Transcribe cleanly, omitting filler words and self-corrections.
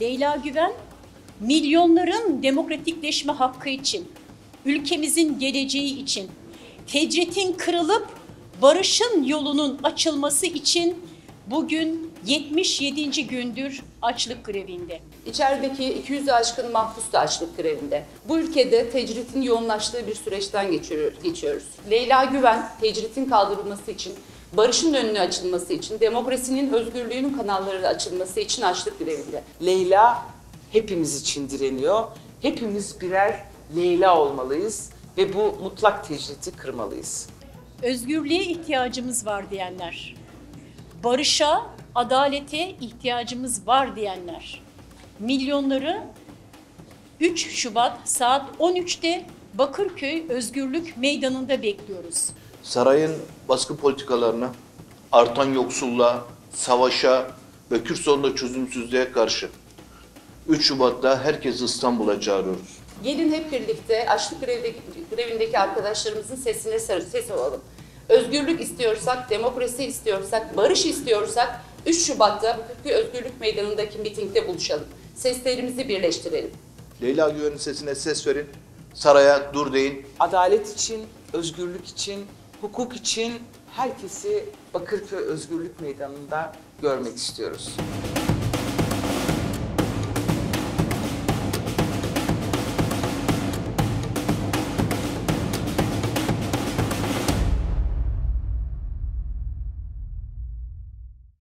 Leyla Güven, milyonların demokratikleşme hakkı için, ülkemizin geleceği için, tecretin kırılıp barışın yolunun açılması için bugün 77. gündür açlık grevinde. İçerideki 200'ü aşkın mahpus da açlık grevinde. Bu ülkede tecritin yoğunlaştığı bir süreçten geçiyoruz. Leyla Güven, tecritin kaldırılması için, barışın önünü açılması için, demokrasinin, özgürlüğünün kanalları açılması için açlık grevinde. Leyla hepimiz için direniyor. Hepimiz birer Leyla olmalıyız ve bu mutlak tecriti kırmalıyız. Özgürlüğe ihtiyacımız var diyenler, barışa, adalete ihtiyacımız var diyenler, milyonları 3 Şubat saat 13'te Bakırköy Özgürlük Meydanı'nda bekliyoruz. Sarayın baskı politikalarına, artan yoksulluğa, savaşa ve Kürt sorununda çözümsüzlüğe karşı 3 Şubat'ta herkesi İstanbul'a çağırıyoruz. Gelin hep birlikte açlık grevindeki arkadaşlarımızın sesine ses olalım. Özgürlük istiyorsak, demokrasi istiyorsak, barış istiyorsak 3 Şubat'ta Bakırköy Özgürlük Meydanı'ndaki mitingde buluşalım. Seslerimizi birleştirelim. Leyla Güven'in sesine ses verin, saraya dur deyin. Adalet için, özgürlük için, hukuk için herkesi Bakırköy Özgürlük Meydanı'nda görmek istiyoruz.